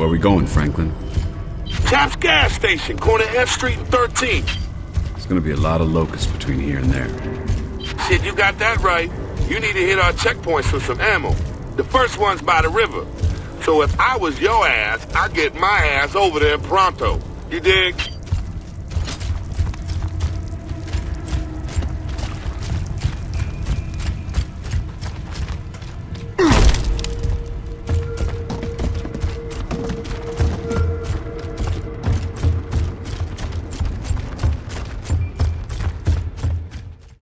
Where are we going, Franklin? Taps gas station, corner F Street and 13th. It's gonna be a lot of locusts between here and there. Shit, you got that right. You need to hit our checkpoints for some ammo. The first one's by the river. So if I was your ass, I'd get my ass over there pronto. You dig?